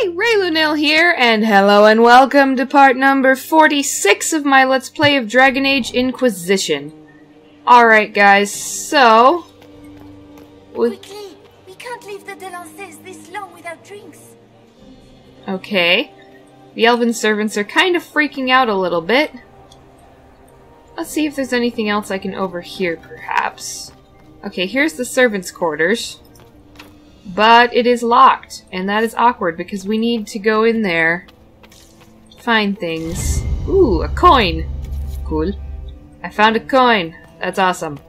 Hey, Raylunil here, and hello and welcome to part number 46 of my Let's Play of Dragon Age Inquisition. Alright guys, so... Quickly! We can't leave the Delancés this long without drinks! Okay. The elven servants are kind of freaking out a little bit. Let's see if there's anything else I can overhear, perhaps. Okay, here's the servants' quarters. But it is locked, and that is awkward because we need to go in there to find things. Ooh, a coin! Cool. I found a coin. That's awesome.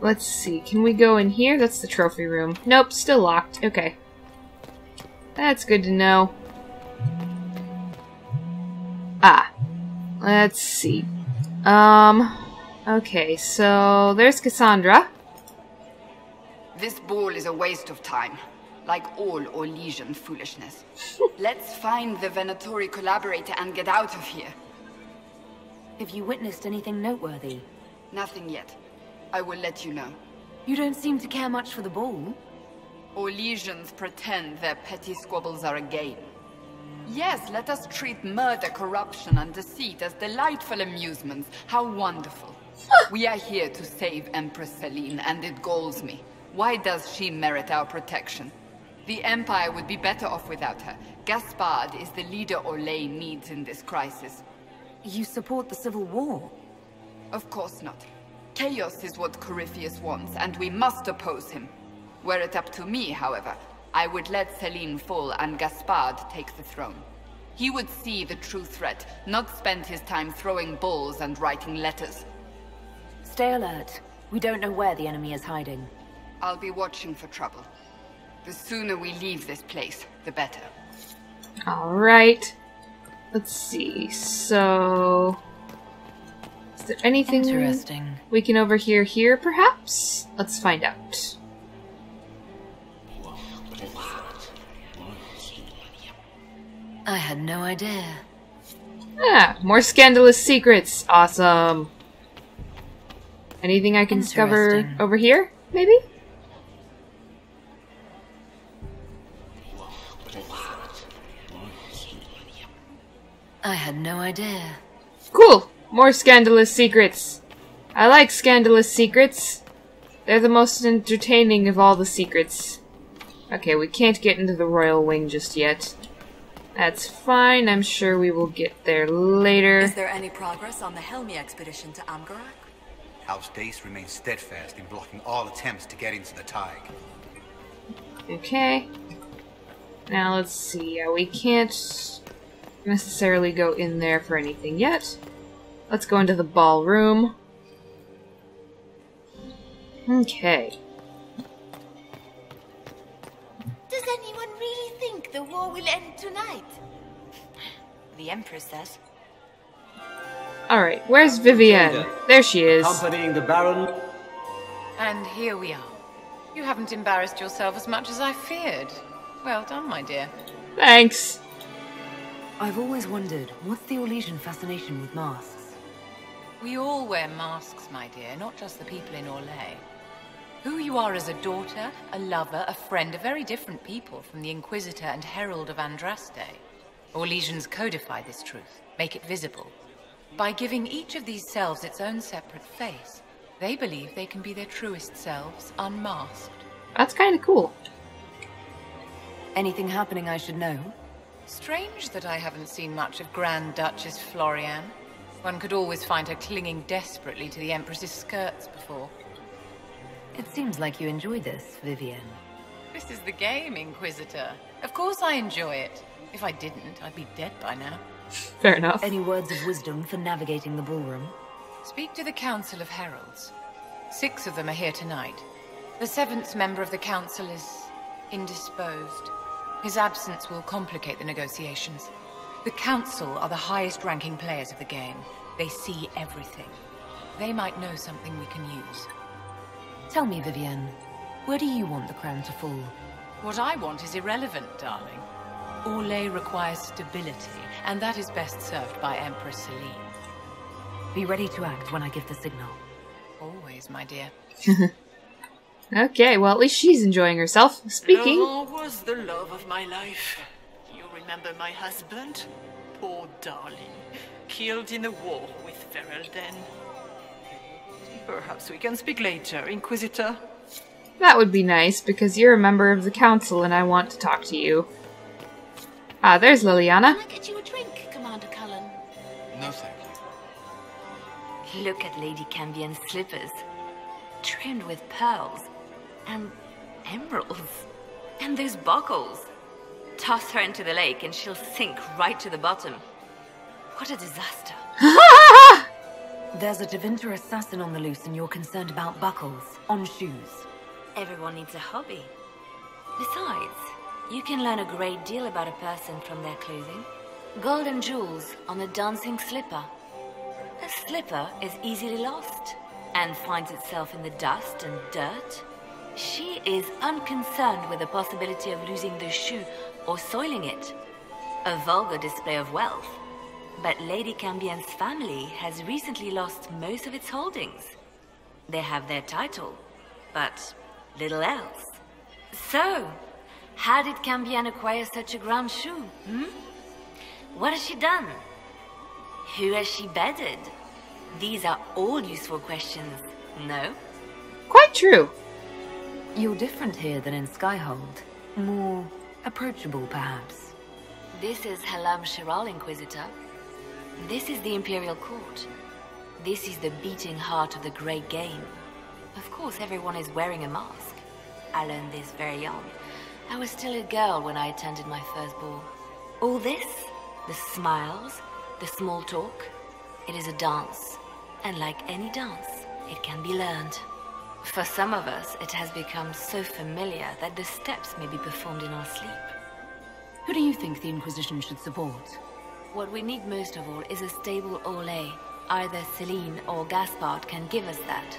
Let's see, can we go in here? That's the trophy room. Nope, still locked. Okay. That's good to know. Ah. Let's see. Okay, so there's Cassandra. This ball is a waste of time, like all Orlesian foolishness. Let's find the Venatori collaborator and get out of here. Have you witnessed anything noteworthy? Nothing yet. I will let you know. You don't seem to care much for the ball. Orlesians pretend their petty squabbles are a game. Yes, let us treat murder, corruption, and deceit as delightful amusements. How wonderful. We are here to save Empress Celene, and it galls me. Why does she merit our protection? The Empire would be better off without her. Gaspard is the leader Orlais needs in this crisis. You support the civil war? Of course not. Chaos is what Corypheus wants, and we must oppose him. Were it up to me, however, I would let Celene fall and Gaspard take the throne. He would see the true threat, not spend his time throwing balls and writing letters. Stay alert. We don't know where the enemy is hiding. I'll be watching for trouble. The sooner we leave this place, the better. Alright. Let's see, so... Is there anything interesting we can overhear here, perhaps? Let's find out. I had no idea. Ah, more scandalous secrets. Awesome. Anything I can discover over here, maybe? I had no idea. Cool! More scandalous secrets. I like scandalous secrets. They're the most entertaining of all the secrets. Okay, we can't get into the royal wing just yet. That's fine, I'm sure we will get there later. Is there any progress on the Helmi expedition to Amgarak? House Dace remains steadfast in blocking all attempts to get into the Taig. Okay. Now let's see, yeah, we can't necessarily go in there for anything yet. Let's go into the ballroom. Okay. Does anyone really think the war will end tonight? The Empress does. Alright, where's Vivienne? There she is. Accompanying the Baron. And here we are. You haven't embarrassed yourself as much as I feared. Well done, my dear. Thanks. I've always wondered, what's the Orlesian fascination with masks? We all wear masks, my dear, not just the people in Orlais. Who you are as a daughter, a lover, a friend are very different people from the Inquisitor and Herald of Andraste. Orlesians codify this truth, make it visible. By giving each of these selves its own separate face, they believe they can be their truest selves, unmasked. That's kind of cool. Anything happening I should know? Strange that I haven't seen much of Grand Duchess Floriane. One could always find her clinging desperately to the Empress's skirts before. It seems like you enjoy this, Vivienne. This is the game, Inquisitor. Of course I enjoy it. If I didn't, I'd be dead by now. Fair enough. Any words of wisdom for navigating the ballroom? Speak to the Council of Heralds. 6 of them are here tonight. The 7th member of the Council is indisposed. His absence will complicate the negotiations. The Council are the highest-ranking players of the game. They see everything. They might know something we can use. Tell me, Vivienne, where do you want the crown to fall? What I want is irrelevant, darling. Orlais requires stability, and that is best served by Empress Celene. Be ready to act when I give the signal. Always, my dear. Okay, well, at least she's enjoying herself. Speaking... Laurent was the love of my life. You remember my husband? Poor darling. Killed in a war with Ferelden. Perhaps we can speak later, Inquisitor. That would be nice, because you're a member of the Council and I want to talk to you. Ah, there's Leliana. Can I get you a drink, Commander Cullen? No, thank you. Look at Lady Cambien's slippers. Trimmed with pearls. And emeralds. And those buckles. Toss her into the lake and she'll sink right to the bottom. What a disaster. There's a Tevinter assassin on the loose and you're concerned about buckles on shoes. Everyone needs a hobby. Besides, you can learn a great deal about a person from their clothing. Golden jewels on a dancing slipper. A slipper is easily lost and finds itself in the dust and dirt. She is unconcerned with the possibility of losing the shoe or soiling it. A vulgar display of wealth. But Lady Cambien's family has recently lost most of its holdings. They have their title, but little else. So, how did Cambien acquire such a grand shoe, What has she done? Who has she bedded? These are all useful questions, no? Quite true. You're different here than in Skyhold. More approachable, perhaps. This is Halamshiral, Inquisitor. This is the Imperial Court. This is the beating heart of the great game. Of course, everyone is wearing a mask. I learned this very young. I was still a girl when I attended my first ball. All this, the smiles, the small talk, it is a dance. And like any dance, it can be learned. For some of us, it has become so familiar that the steps may be performed in our sleep. Who do you think the Inquisition should support? What we need most of all is a stable Orle. Either Celene or Gaspard can give us that.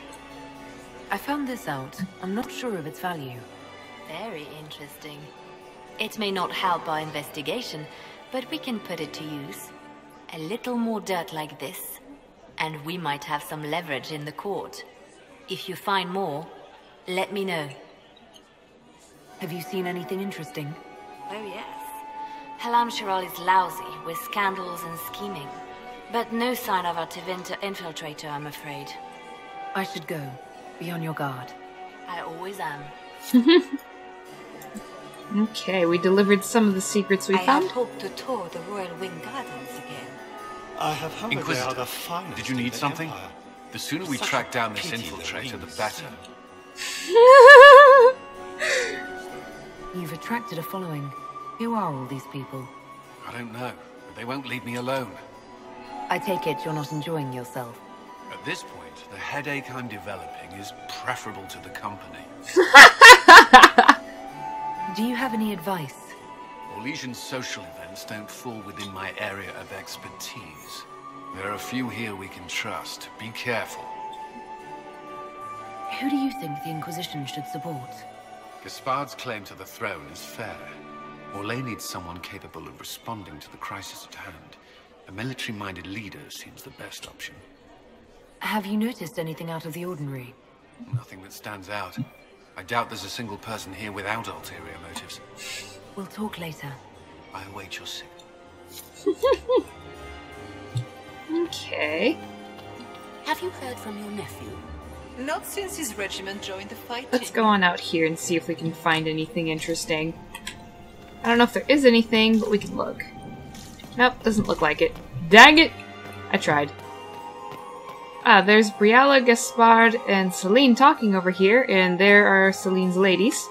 I found this out. I'm not sure of its value. Very interesting. It may not help our investigation, but we can put it to use. A little more dirt like this, and we might have some leverage in the court. If you find more, let me know. Have you seen anything interesting? Oh yes. Halamshiral is lousy with scandals and scheming, but no sign of our Tevinter infiltrator, I'm afraid. I should go. Be on your guard. I always am. Okay, we delivered some of the secrets we found. I hope to tour the Royal Wing Gardens again. I have heard Inquisitor, they are the finest. Did you need something? Empire. The sooner we track down this infiltrator, the better. You've attracted a following. Who are all these people? I don't know, but they won't leave me alone. I take it you're not enjoying yourself. At this point, the headache I'm developing is preferable to the company. Do you have any advice? Orlesian social events don't fall within my area of expertise. There are a few here we can trust. Be careful. Who do you think the Inquisition should support? Gaspard's claim to the throne is fair. Orle needs someone capable of responding to the crisis at hand. A military-minded leader seems the best option. Have you noticed anything out of the ordinary? Nothing that stands out. I doubt there's a single person here without ulterior motives. We'll talk later. I await your signal. Okay. Have you heard from your nephew? Not since his regiment joined the fight. Let's go on out here and see if we can find anything interesting. I don't know if there is anything, but we can look. Nope, doesn't look like it. Dang it! I tried. Ah, there's Briala, Gaspard, and Celene talking over here, and there are Celine's ladies.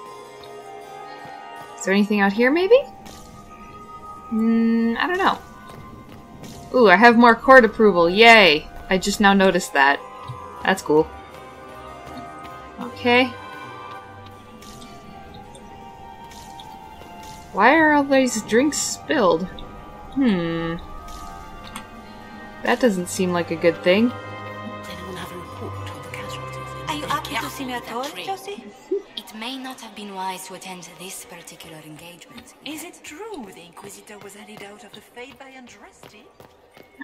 Is there anything out here, maybe? I don't know. Ooh, I have more court approval, yay! I just now noticed that. That's cool. Okay. Why are all these drinks spilled? That doesn't seem like a good thing. It may not have been wise to attend this particular engagement. Is it true the Inquisitor was handed out of the fate by Andraste?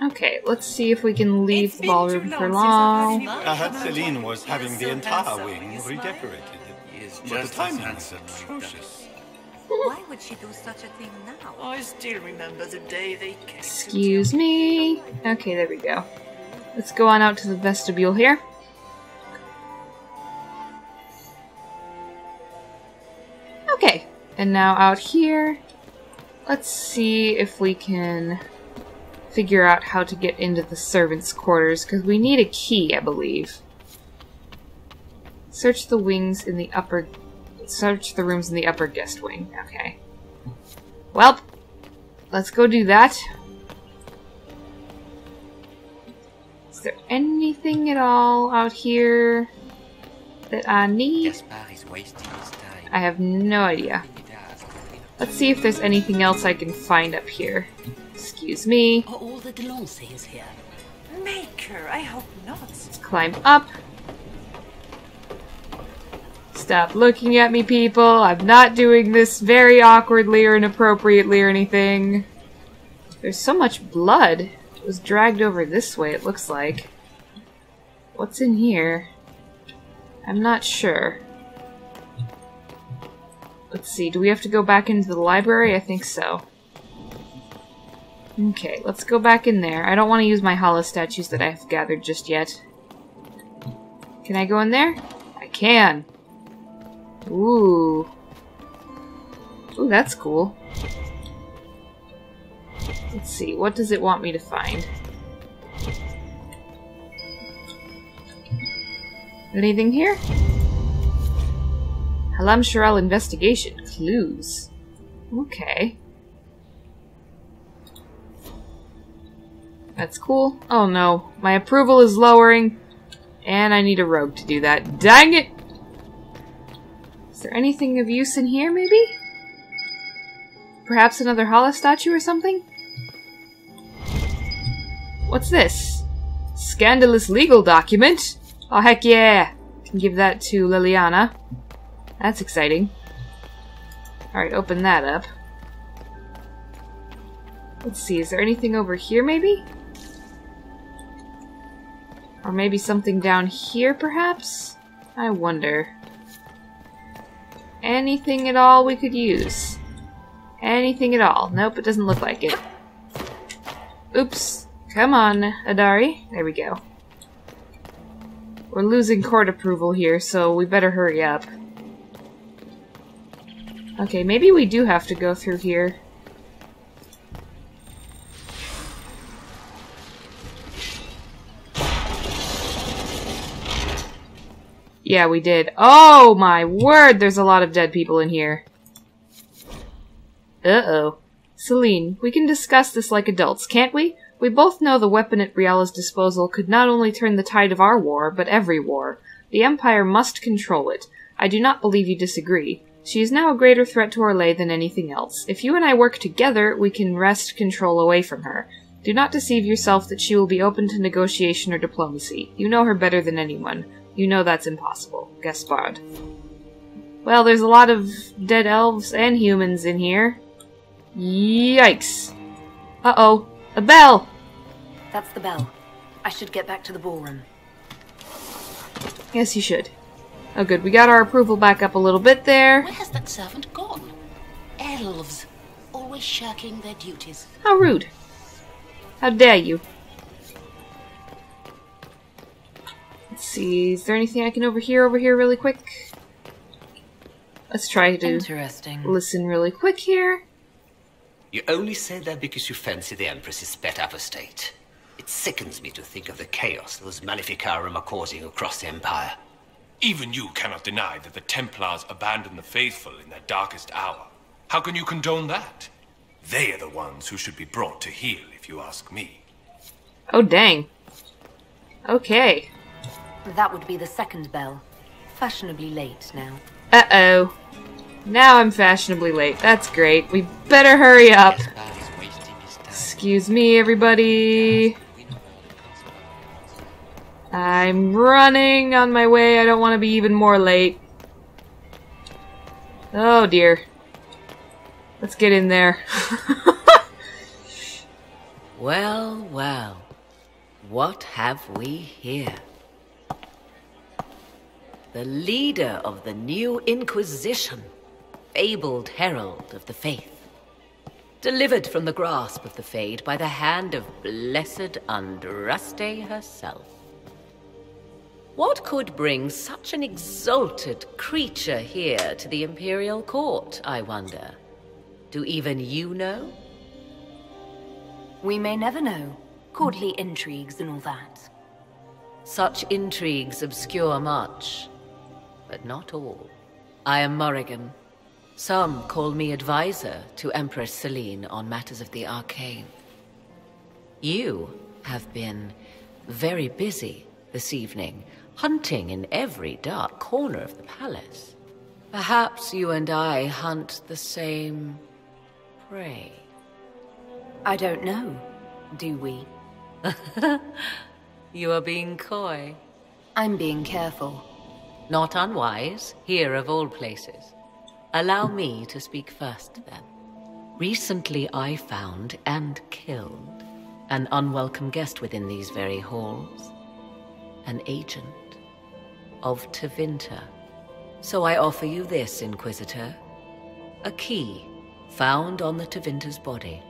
Okay, let's see if we can leave the ballroom for long. Perhaps Celene was having the entire wing redecorated. is just as atrocious. Why would she do such a thing now? I still remember the day they kissed. Excuse me. Okay, there we go. Let's go on out to the vestibule here. Okay, and now out here, let's see if we can figure out how to get into the servants' quarters, because we need a key, I believe. Search the wings in the upper... Search the rooms in the upper guest wing. Okay. Well, let's go do that. Is there anything at all out here that I need? I have no idea. Let's see if there's anything else I can find up here. Excuse me. All the Delancey is here. Maker, I hope not. Let's climb up. Stop looking at me, people. I'm not doing this very awkwardly or inappropriately or anything. There's so much blood. It was dragged over this way, it looks like. What's in here? I'm not sure. Let's see, do we have to go back into the library? I think so. Okay, let's go back in there. I don't want to use my Hala statues that I've gathered just yet. Can I go in there? I can! Ooh. Ooh, that's cool. Let's see, what does it want me to find? Anything here? Halamshiral investigation. Clues. Okay. That's cool. Oh no, my approval is lowering, and I need a rogue to do that. Dang it! Is there anything of use in here, maybe? Perhaps another Hala statue or something? What's this? Scandalous legal document? Oh, heck yeah! Can give that to Leliana. That's exciting. Alright, open that up. Let's see, is there anything over here, maybe? Or maybe something down here, perhaps? I wonder. Anything at all we could use. Anything at all. Nope, it doesn't look like it. Oops. Come on, Adari. There we go. We're losing court approval here, so we better hurry up. Okay, maybe we do have to go through here. Yeah, we did. Oh my word, there's a lot of dead people in here. Uh-oh. Celene, we can discuss this like adults, can't we? We both know the weapon at Briala's disposal could not only turn the tide of our war, but every war. The Empire must control it. I do not believe you disagree. She is now a greater threat to Orlais than anything else. If you and I work together, we can wrest control away from her. Do not deceive yourself that she will be open to negotiation or diplomacy. You know her better than anyone. You know that's impossible, Gaspard. Well, there's a lot of dead elves and humans in here. Yikes. Uh-oh. A bell! That's the bell. I should get back to the ballroom. Yes, you should. Oh good, we got our approval back up a little bit there. Where has that servant gone? Elves. Always shirking their duties. How rude. How dare you. Let's see, is there anything I can over here really quick? Let's try to listen really quick here. You only say that because you fancy the Empress is better up a state. It sickens me to think of the chaos those Maleficarum are causing across the Empire. Even you cannot deny that the Templars abandon the faithful in their darkest hour. How can you condone that? They are the ones who should be brought to heel, if you ask me. Oh dang. Okay. That would be the second bell. Fashionably late now. Uh-oh. Now I'm fashionably late. That's great. We better hurry up. Excuse me, everybody. I'm running on my way. I don't want to be even more late. Oh, dear. Let's get in there. Well, well. What have we here? the leader of the new Inquisition, fabled herald of the faith, delivered from the grasp of the Fade by the hand of blessed Andraste herself. What could bring such an exalted creature here to the Imperial Court, I wonder? Do even you know? We may never know. Courtly intrigues and all that. Such intrigues obscure much, but not all. I am Morrigan. Some call me advisor to Empress Celene on matters of the arcane. You have been very busy this evening, hunting in every dark corner of the palace. Perhaps you and I hunt the same prey. I don't know, do we? You are being coy. I'm being careful. Not unwise, here of all places. Allow me to speak first, then. Recently I found and killed an unwelcome guest within these very halls. An agent of Tevinter. So I offer you this, Inquisitor. A key found on the Tevinter's body.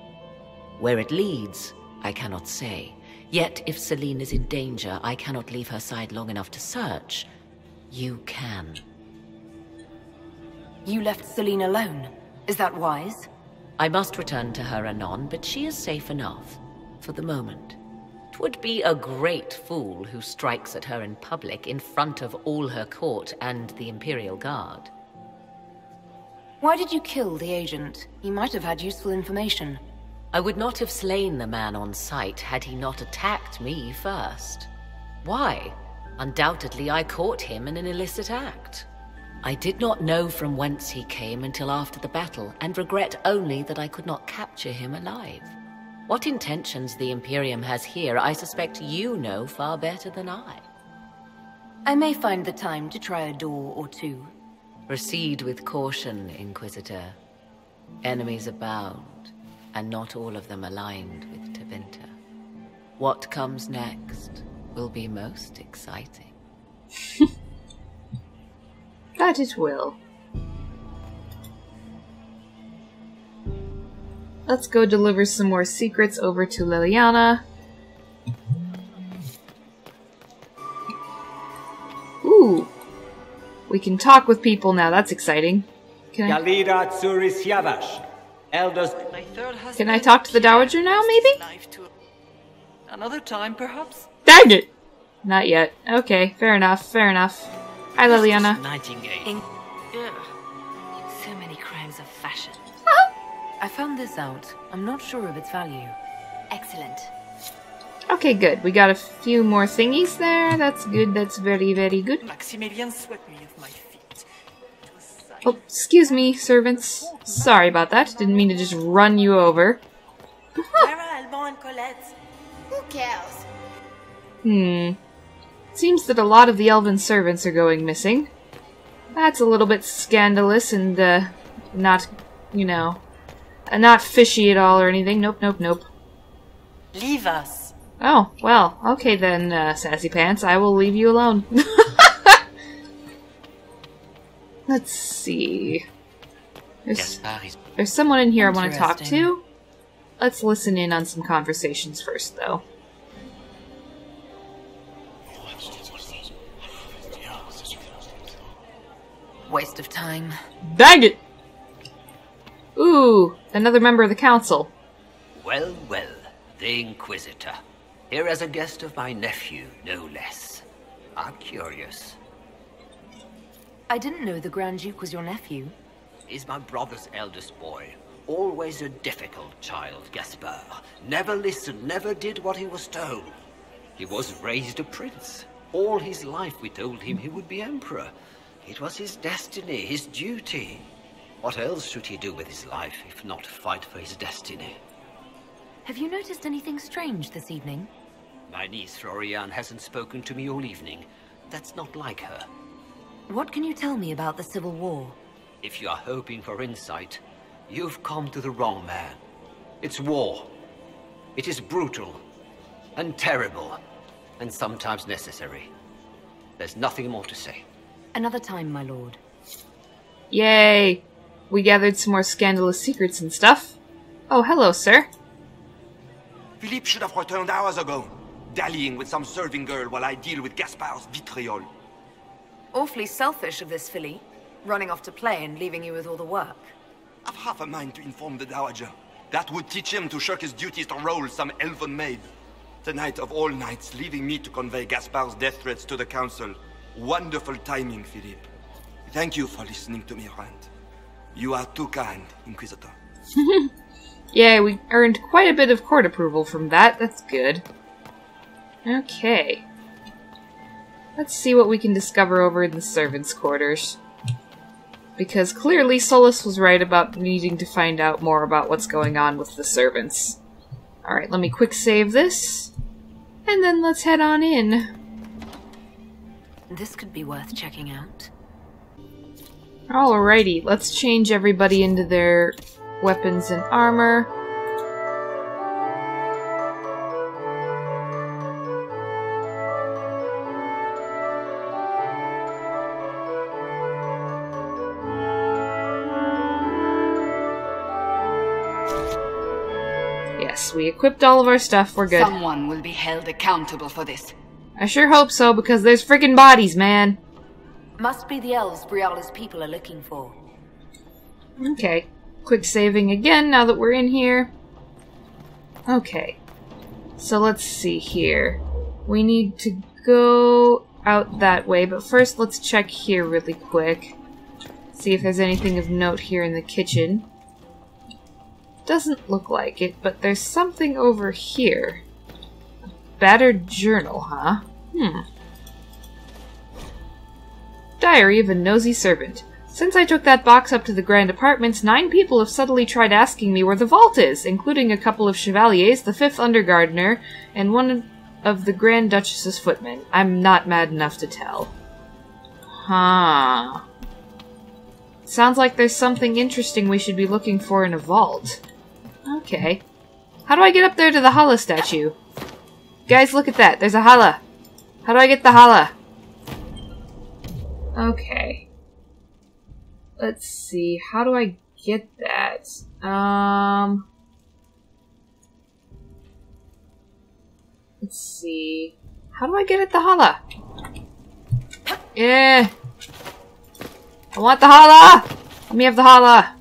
Where it leads, I cannot say. Yet if Celene is in danger, I cannot leave her side long enough to search. You can. You left Celene alone. Is that wise? I must return to her anon, but she is safe enough. For the moment. 'Twould be a great fool who strikes at her in public in front of all her court and the Imperial Guard. Why did you kill the agent? He might have had useful information. I would not have slain the man on sight had he not attacked me first. Why? Undoubtedly I caught him in an illicit act. I did not know from whence he came until after the battle, and regret only that I could not capture him alive. What intentions the Imperium has here, I suspect you know far better than I. I may find the time to try a door or two. Proceed with caution, Inquisitor. Enemies abound, and not all of them aligned with Tevinter. What comes next will be most exciting. That it will. Let's go deliver some more secrets over to Leliana. Ooh. We can talk with people now. That's exciting. Can I talk to the Dowager now, maybe? Another time, perhaps? Dang it! Not yet. Okay, fair enough, fair enough. Hi, Leliana. Nightingale. So many crimes of fashion. I found this out. I'm not sure of its value. Excellent. Okay, good. We got a few more thingies there. That's good. That's very, very good. Maximilian swept me with my feet. Oh, excuse me, servants. Sorry about that. Didn't mean to just run you over. Who cares? Seems that a lot of the elven servants are going missing. That's a little bit scandalous and, not, you know, not fishy at all or anything. Nope, nope, nope. Leave us. Oh, well, okay then, Sassy Pants. I will leave you alone. Let's see. There's someone in here I want to talk to. Let's listen in on some conversations first, though. Waste of time. Dang it! Ooh, another member of the council. Well, well, the Inquisitor. Here as a guest of my nephew, no less. I'm curious. I didn't know the Grand Duke was your nephew. He's my brother's eldest boy. Always a difficult child, Gaspard. Never listened, never did what he was told. He was raised a prince. All his life we told him he would be emperor. It was his destiny, his duty. What else should he do with his life if not fight for his destiny? Have you noticed anything strange this evening? My niece Rorian hasn't spoken to me all evening. That's not like her. What can you tell me about the Civil War? If you are hoping for insight, you've come to the wrong man. It's war. It is brutal and terrible and sometimes necessary. There's nothing more to say. Another time, my lord. Yay! We gathered some more scandalous secrets and stuff. Oh, hello, sir. Philippe should have returned hours ago, dallying with some serving girl while I deal with Gaspard's vitriol. Awfully selfish of this filly, running off to play and leaving you with all the work. I've half a mind to inform the Dowager. That would teach him to shirk his duties to roll some elven maid. Tonight of all nights, leaving me to convey Gaspard's death threats to the Council. Wonderful timing, Philippe. Thank you for listening to me rant. You are too kind, Inquisitor. Yeah, we earned quite a bit of court approval from that. That's good. Okay. Let's see what we can discover over in the servants' quarters. Because clearly Solas was right about needing to find out more about what's going on with the servants. Alright, let me quick save this. And then let's head on in. This could be worth checking out. Alrighty, let's change everybody into their weapons and armor. We equipped all of our stuff, we're good. Someone will be held accountable for this. I sure hope so, because there's freaking bodies, man. Must be the elves Briala's people are looking for. Okay. Quick saving again now that we're in here. Okay. So let's see here. We need to go out that way, but first let's check here really quick. See if there's anything of note here in the kitchen. Doesn't look like it, but there's something over here. A battered journal, huh? Diary of a Nosy Servant. Since I took that box up to the Grand Apartments, 9 people have subtly tried asking me where the vault is, including a couple of Chevaliers, the 5th Undergardener, and one of the Grand Duchess's footmen. I'm not mad enough to tell. Huh. Sounds like there's something interesting we should be looking for in a vault. Okay. How do I get up there to the Hala statue? Guys, look at that. There's a Hala. How do I get the Hala? Okay. Let's see. How do I get that? Let's see. How do I get at the Hala? Yeah. I want the Hala! Let me have the Hala!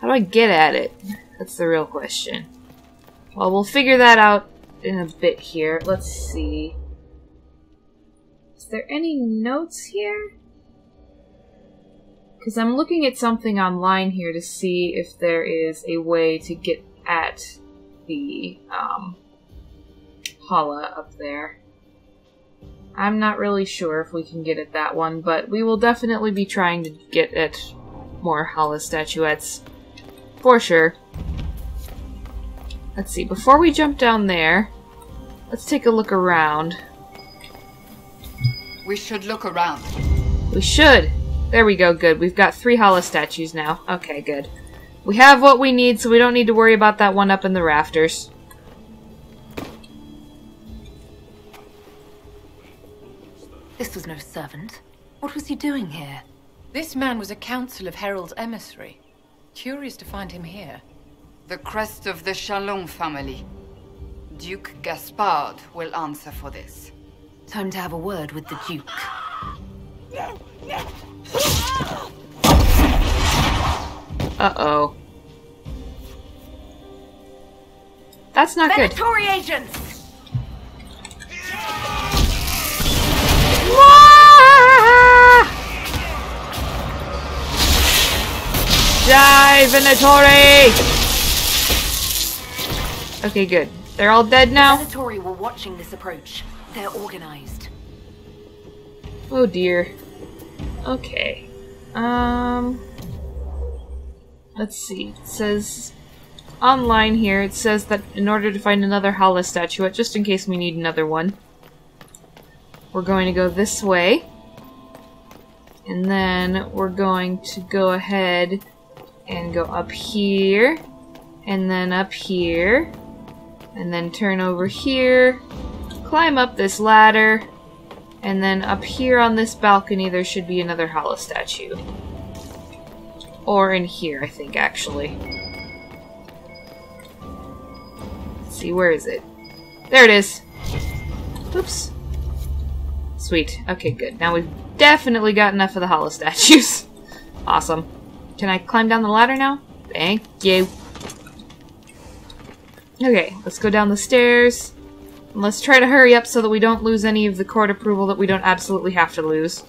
How do I get at it? That's the real question. Well, we'll figure that out in a bit here. Let's see. Is there any notes here? Because I'm looking at something online here to see if there is a way to get at the Hala up there. I'm not really sure if we can get at that one, but we will definitely be trying to get at more Hala statuettes. For sure. Let's see, before we jump down there, let's take a look around. We should look around. We should! There we go, good. We've got 3 Hala statues now. Okay, good. We have what we need, so we don't need to worry about that one up in the rafters. This was no servant. What was he doing here? This man was a Council of Heralds emissary. Curious to find him here. The crest of the Chalon family. Duke Gaspard will answer for this. Time to have a word with the Duke. No, no. Uh-oh. That's not good. Venatori agents! Die, Venatori! Okay, good. They're all dead now? The Venatori were watching this approach. They're organized. Oh dear. Okay. Let's see. It says online here, it says that in order to find another Hala statuette, just in case we need another one, we're going to go this way, and then we're going to go ahead and go up here, and then up here, and then turn over here, climb up this ladder, And then up here on this balcony there should be another Hala statue. Or in here, I think, actually. Let's see, where is it? There it is! Oops. Sweet. Okay, good. Now we've definitely got enough of the Hala statues. Awesome. Can I climb down the ladder now? Thank you. Okay, let's go down the stairs. And let's try to hurry up so that we don't lose any of the court approval that we don't absolutely have to lose.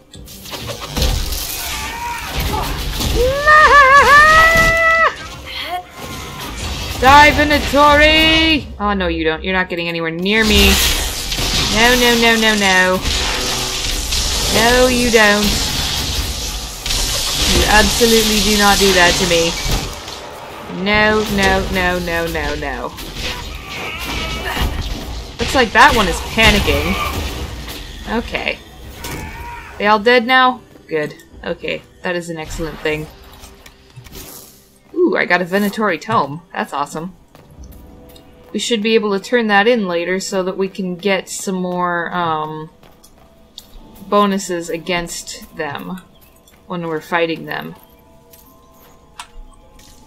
Die, Venatori! Oh, no, you don't. You're not getting anywhere near me. No, no, no, no, no. No, you don't. You absolutely do not do that to me. No, no, no, no, no, no. Looks like that one is panicking. Okay. They all dead now? Good. Okay, that is an excellent thing. Ooh, I got a Venatori tome. That's awesome. We should be able to turn that in later so that we can get some more bonuses against them when we're fighting them.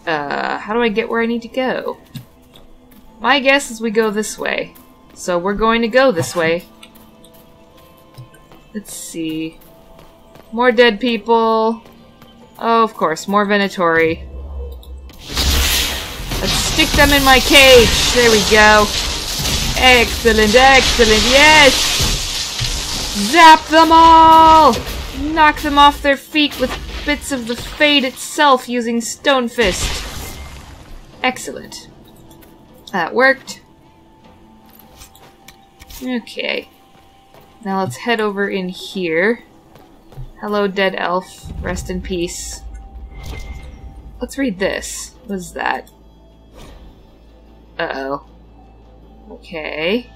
How do I get where I need to go? My guess is we go this way. So we're going to go this way. Let's see. More dead people. Oh, of course, more Venatori. Let's stick them in my cage. There we go. Excellent, excellent, yes! Zap them all! Knock them off their feet with bits of the Fade itself using Stone Fist. Excellent. That worked. Okay. Now let's head over in here. Hello, dead elf. Rest in peace. Let's read this. What is that? Uh-oh. Okay.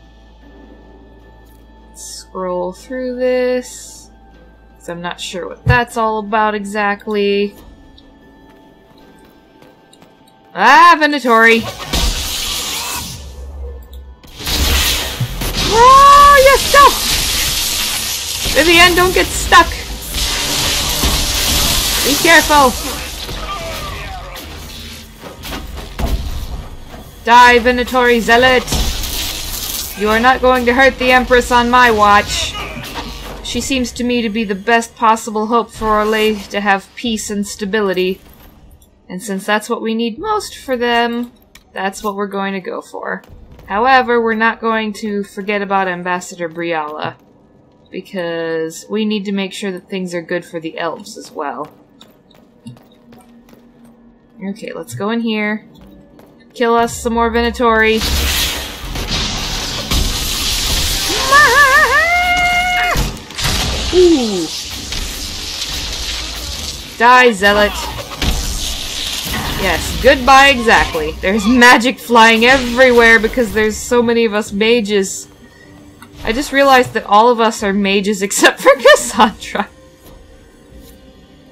Scroll through this. Because I'm not sure what that's all about exactly. Ah, Venatori! Oh, you're stuck! Vivienne, don't get stuck! Be careful! Die, Venatori Zealot! You are not going to hurt the Empress on my watch. She seems to me to be the best possible hope for Orlais to have peace and stability. And since that's what we need most for them, that's what we're going to go for. However, we're not going to forget about Ambassador Briela, because we need to make sure that things are good for the elves as well. Okay, let's go in here. Kill us some more Venatori. Ooh. Die, Zealot. Yes, goodbye exactly. There's magic flying everywhere because there's so many of us mages. I just realized that all of us are mages except for Cassandra.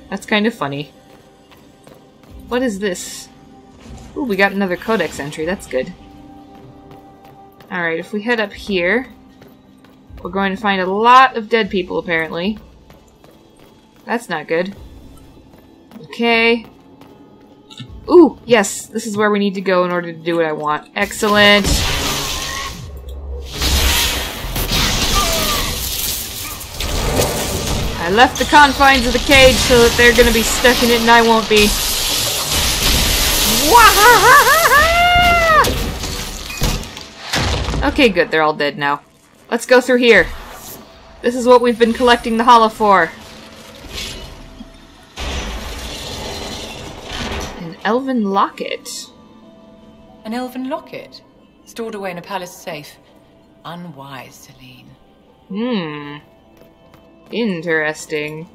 That's kind of funny. What is this? Ooh, we got another Codex entry, that's good. Alright, if we head up here, we're going to find a lot of dead people, apparently. That's not good. Okay. Ooh, yes, this is where we need to go in order to do what I want. Excellent! I left the confines of the cage so that they're gonna be stuck in it and I won't be. Okay, good. They're all dead now. Let's go through here. This is what we've been collecting the Hala for. An elven locket. An elven locket? Stored away in a palace safe. Unwise, Celene. Interesting.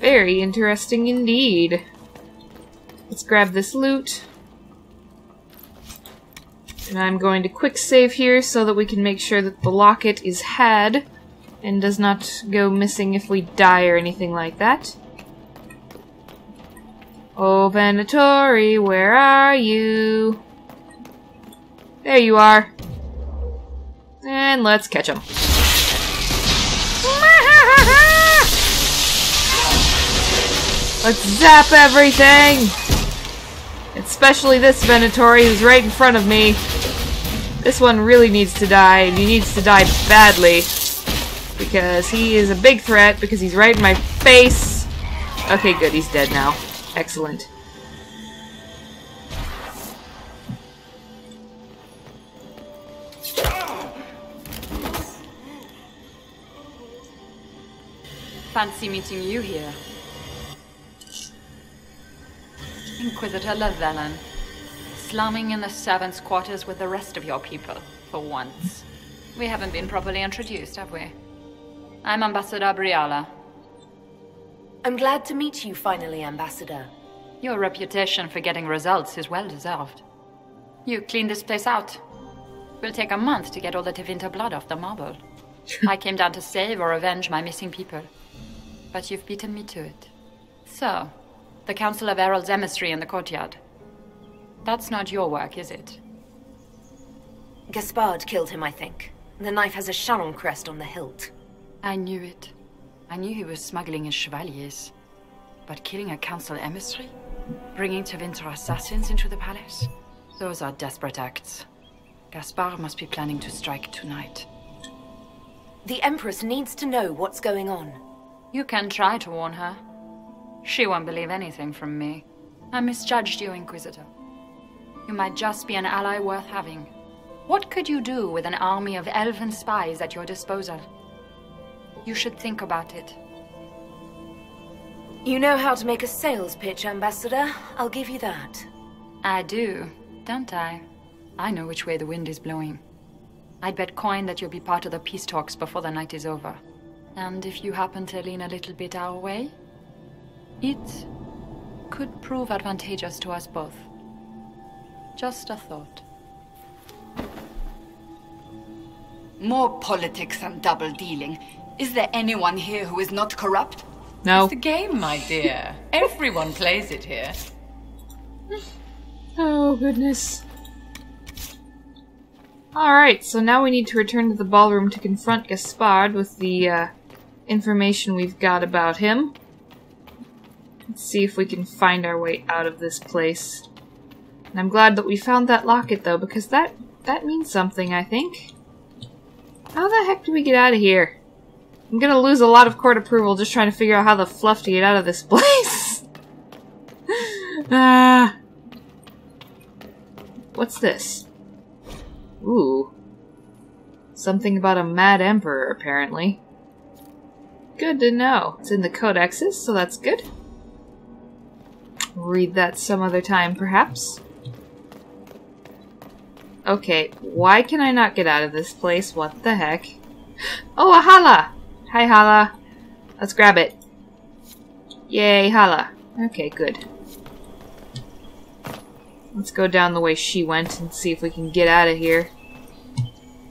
Very interesting indeed. Let's grab this loot. And I'm going to quick save here so that we can make sure that the locket is had and does not go missing if we die or anything like that. Oh, Venatori, where are you? There you are. And let's catch him. Let's zap everything! Especially this Venatori who's right in front of me. This one really needs to die, and he needs to die badly. Because he is a big threat, because he's right in my face. Okay, good, he's dead now. Excellent. Fancy meeting you here. Inquisitor Lavellan. Slumming in the servants' quarters with the rest of your people, for once. We haven't been properly introduced, have we? I'm Ambassador Briela. I'm glad to meet you finally, Ambassador. Your reputation for getting results is well-deserved. You cleaned this place out. Will take a month to get all the Tevinter blood off the marble. I came down to save or avenge my missing people. But you've beaten me to it. So, the Council of Heralds' emissary in the courtyard. That's not your work, is it? Gaspard killed him, I think. The knife has a Chalon crest on the hilt. I knew it. I knew he was smuggling his chevaliers. But killing a council emissary? Bringing Tevinter assassins into the palace? Those are desperate acts. Gaspard must be planning to strike tonight. The Empress needs to know what's going on. You can try to warn her. She won't believe anything from me. I misjudged you, Inquisitor. You might just be an ally worth having. What could you do with an army of elven spies at your disposal? You should think about it. You know how to make a sales pitch, Ambassador. I'll give you that. I do, don't I? I know which way the wind is blowing. I'd bet coin that you'll be part of the peace talks before the night is over. And if you happen to lean a little bit our way, it could prove advantageous to us both. Just a thought. More politics and double-dealing. Is there anyone here who is not corrupt? No. It's the game, my dear. Everyone plays it here. Oh, goodness. Alright, so now we need to return to the ballroom to confront Gaspard with the information we've got about him. Let's see if we can find our way out of this place. And I'm glad that we found that locket, though, because that means something, I think. How the heck do we get out of here? I'm gonna lose a lot of court approval just trying to figure out how the fluff to get out of this place. What's this? Ooh. Something about a mad emperor, apparently. Good to know. It's in the codexes, so that's good. Read that some other time, perhaps. Okay, why can I not get out of this place? What the heck? Oh, a Hala! Hi, Hala. Let's grab it. Yay, Hala. Okay, good. Let's go down the way she went and see if we can get out of here.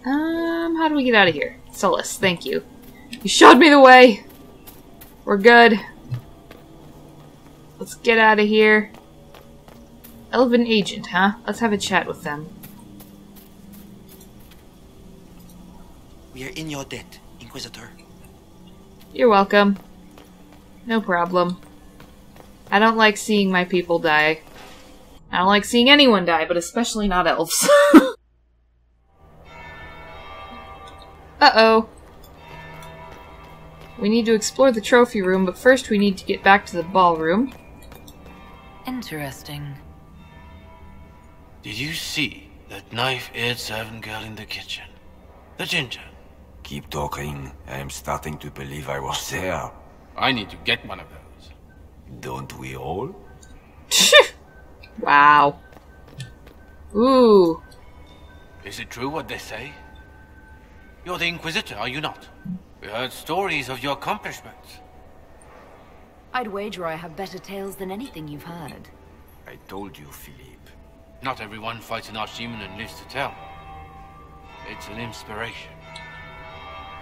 How do we get out of here? Solas, thank you. You showed me the way! We're good. Let's get out of here. Elven agent, huh? Let's have a chat with them. We are in your debt, Inquisitor. You're welcome. No problem. I don't like seeing my people die. I don't like seeing anyone die, but especially not elves. Uh-oh. We need to explore the trophy room, but first we need to get back to the ballroom. Interesting. Did you see that knife-edged servant girl in the kitchen? The ginger. Keep talking. I'm starting to believe I was there. I need to get one of those. Don't we all? Wow. Ooh. Is it true what they say? You're the Inquisitor, are you not? We heard stories of your accomplishments. I'd wager I have better tales than anything you've heard. I told you, Philippe. Not everyone fights an Archdemon and lives to tell. It's an inspiration.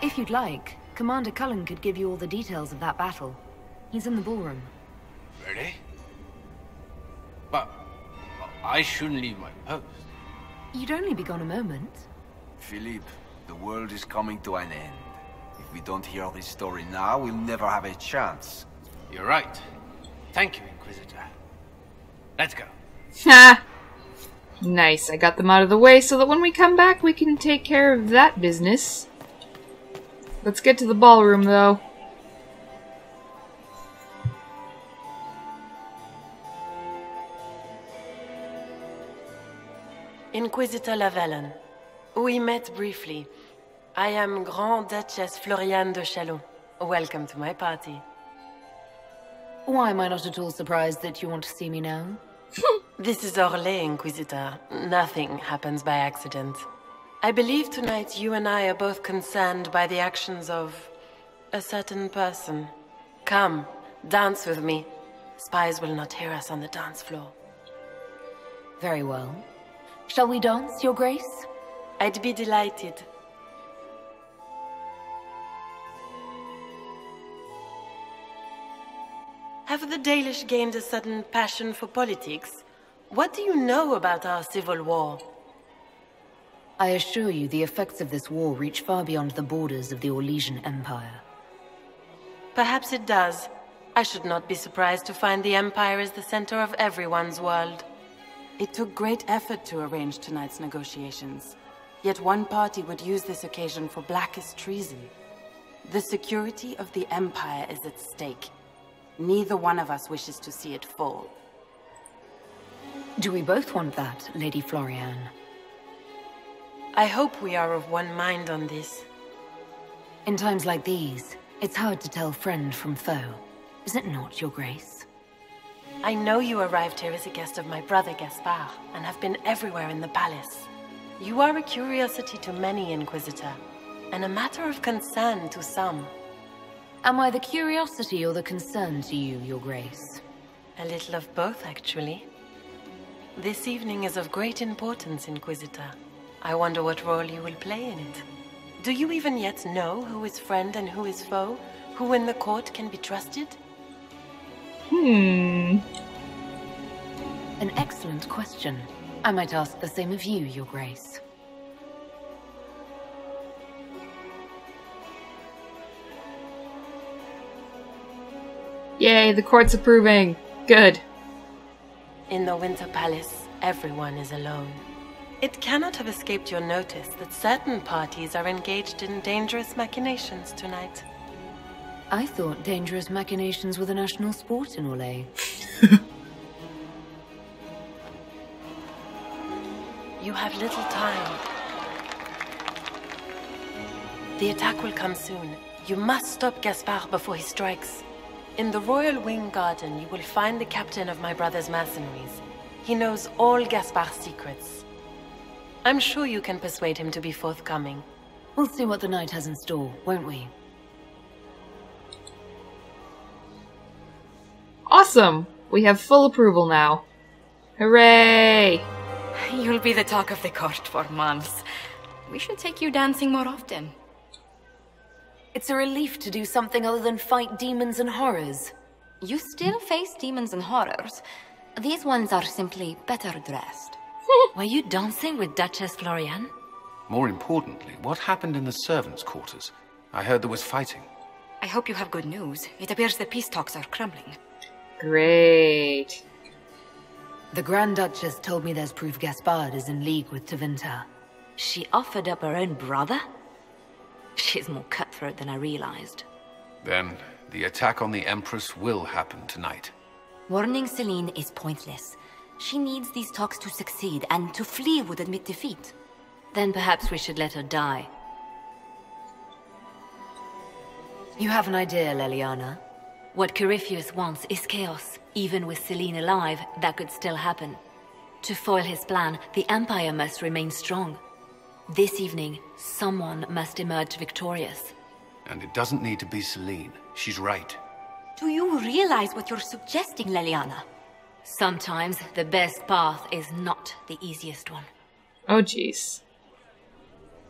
If you'd like, Commander Cullen could give you all the details of that battle. He's in the ballroom. Really? But I shouldn't leave my post. You'd only be gone a moment. Philippe, the world is coming to an end. If we don't hear this story now, we'll never have a chance. You're right. Thank you, Inquisitor. Let's go. Ha! Nice, I got them out of the way so that when we come back we can take care of that business. Let's get to the ballroom, though. Inquisitor Lavellan, we met briefly. I am Grand Duchess Floriane de Chalon. Welcome to my party. Why am I not at all surprised that you want to see me now? This is Orlé, Inquisitor. Nothing happens by accident. I believe tonight you and I are both concerned by the actions of a certain person. Come, dance with me. Spies will not hear us on the dance floor. Very well. Shall we dance, Your Grace? I'd be delighted. Have the Dalish gained a sudden passion for politics? What do you know about our civil war? I assure you, the effects of this war reach far beyond the borders of the Orlesian Empire. Perhaps it does. I should not be surprised to find the Empire is the center of everyone's world. It took great effort to arrange tonight's negotiations. Yet one party would use this occasion for blackest treason. The security of the Empire is at stake. Neither one of us wishes to see it fall. Do we both want that, Lady Floriane? I hope we are of one mind on this. In times like these, it's hard to tell friend from foe. Is it not, Your Grace? I know you arrived here as a guest of my brother Gaspard, and have been everywhere in the palace. You are a curiosity to many, Inquisitor, and a matter of concern to some. Am I the curiosity or the concern to you, Your Grace? A little of both, actually. This evening is of great importance, Inquisitor. I wonder what role you will play in it. Do you even yet know who is friend and who is foe? Who in the court can be trusted? An excellent question. I might ask the same of you, Your Grace. Yay, the court's approving. Good. In the Winter Palace, everyone is alone. It cannot have escaped your notice that certain parties are engaged in dangerous machinations tonight. I thought dangerous machinations were the national sport in Orlais. You have little time. The attack will come soon. You must stop Gaspard before he strikes. In the Royal Wing Garden, you will find the captain of my brother's mercenaries. He knows all Gaspard's secrets. I'm sure you can persuade him to be forthcoming. We'll see what the night has in store, won't we? Awesome! We have full approval now. Hooray! You'll be the talk of the court for months. We should take you dancing more often. It's a relief to do something other than fight demons and horrors. You still face demons and horrors. These ones are simply better dressed. Were you dancing with Duchess Floriane? More importantly, what happened in the servants' quarters? I heard there was fighting. I hope you have good news. It appears the peace talks are crumbling. Great. The Grand Duchess told me there's proof Gaspard is in league with Tevinter. She offered up her own brother? She's more cutthroat than I realized. Then, the attack on the Empress will happen tonight. Warning Celene is pointless. She needs these talks to succeed, and to flee would admit defeat. Then perhaps we should let her die. You have an idea, Leliana. What Corypheus wants is chaos. Even with Celene alive, that could still happen. To foil his plan, the Empire must remain strong. This evening, someone must emerge victorious. And it doesn't need to be Celene. She's right. Do you realize what you're suggesting, Leliana? Sometimes the best path is not the easiest one. Oh, jeez.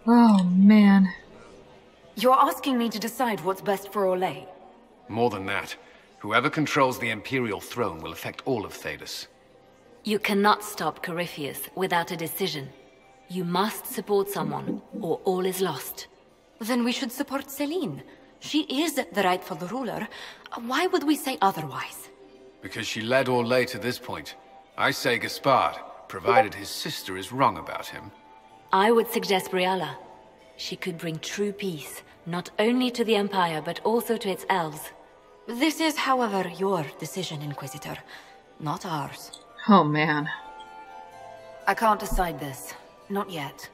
Oh, man. You're asking me to decide what's best for Orlais. More than that. Whoever controls the Imperial throne will affect all of Thedas. You cannot stop Corypheus without a decision. You must support someone, or all is lost. Then we should support Celene. She is the rightful ruler. Why would we say otherwise? because she led all lay to this point. I say Gaspard, provided his sister is wrong about him. I would suggest Briala. She could bring true peace, not only to the Empire, but also to its elves. This is, however, your decision, Inquisitor, not ours. Oh, man. I can't decide this. Not yet.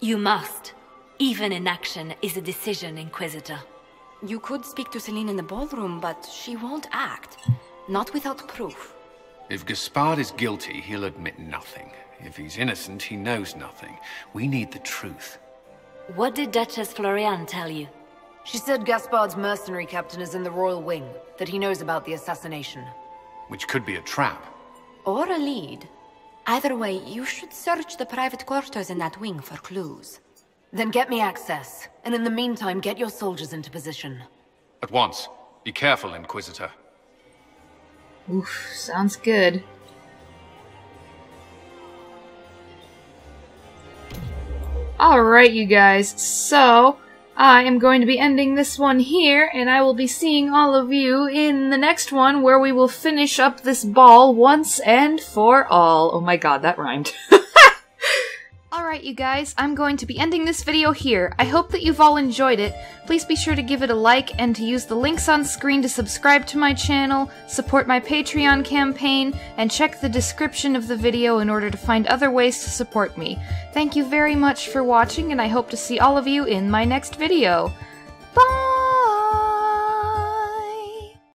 You must. Even inaction is a decision, Inquisitor. You could speak to Celene in the ballroom, but she won't act. Not without proof. If Gaspard is guilty, he'll admit nothing. If he's innocent, he knows nothing. We need the truth. What did Duchess Floriane tell you? She said Gaspard's mercenary captain is in the royal wing, that he knows about the assassination. Which could be a trap. Or a lead. Either way, you should search the private quarters in that wing for clues. Then get me access, and in the meantime, get your soldiers into position. At once. Be careful, Inquisitor. Oof, sounds good. Alright, you guys, so I am going to be ending this one here, and I will be seeing all of you in the next one, where we will finish up this ball once and for all. Oh my god, that rhymed. Alright, you guys, I'm going to be ending this video here. I hope that you've all enjoyed it. Please be sure to give it a like and to use the links on screen to subscribe to my channel, support my Patreon campaign, and check the description of the video in order to find other ways to support me. Thank you very much for watching, and I hope to see all of you in my next video.